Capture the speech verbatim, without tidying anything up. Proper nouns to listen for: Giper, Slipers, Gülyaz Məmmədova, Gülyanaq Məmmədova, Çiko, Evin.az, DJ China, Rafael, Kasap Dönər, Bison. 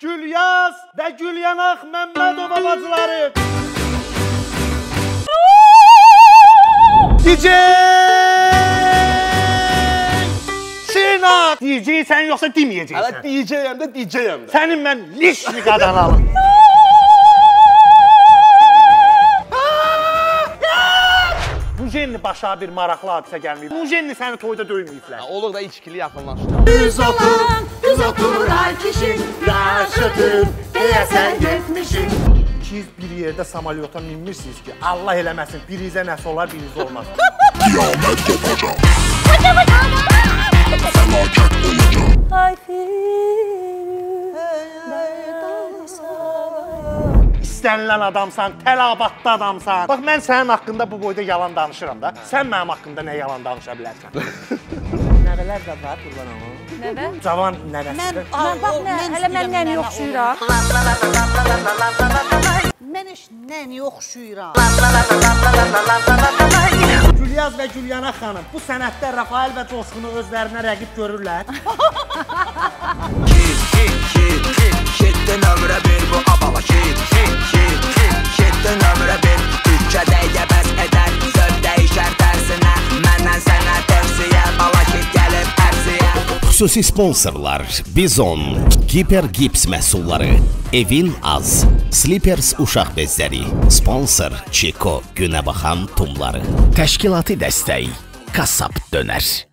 Gülyaz və Gülyanaq Məmmədova bacıları. D J China. D J sən yoxsa deməyəcəksən. Hələ D J-yəm də D J-yəm də. Sənin mən lişli qadan alım. Jenni başa bir maraqlı hadisə gəlməyib. Bu Jenni səni toyda döyməyiblər. Olur da içkili yaxınlaşdı. Düz otur, düz otur ay kişi, daş ötür, deyəsən getmişik. İkiniz bir yerdə samalyota minmirsiniz ki, Allah eləməsin, birinizə nəsə olar, birinizə olmaz. Qiyamət qopacaq. Fəlakət olacaq. I feel that I İstənilən adamsan, təlabatlı adamsan. Bax, mən sənin haqqında bu boyda yalan danışıram da. Sən mənim haqqımda nə yalan danışa bilərsən? Nəvələr də var, qurban olum. Nəvə? Cavan nəvəsidir. Mən bax, hələ mən nəni oxşuyuram. Mən iş nəni oxşuyuram. Gülyaz və Gülyanaq xanım, bu sənətdə Rafael və Coşqunu özlərinə rəqib görürlər. Kit, kit, kit, kit, kitdən ömrə bir bu abala kit, kit, kit, kit, kitdən ömrə bir Türkçədə yəbəs edər, söz dəyişər tərsinə Məndən sənə tövsiyə, bala kit gəlib ərsiyə Xüsusi sponsorlar Bison, Giper gips məhsulları, Evin.az, Slippers uşaq bezləri Sponsor Çiko, günəbaxan tumları Təşkilati dəstək Kasap Dönər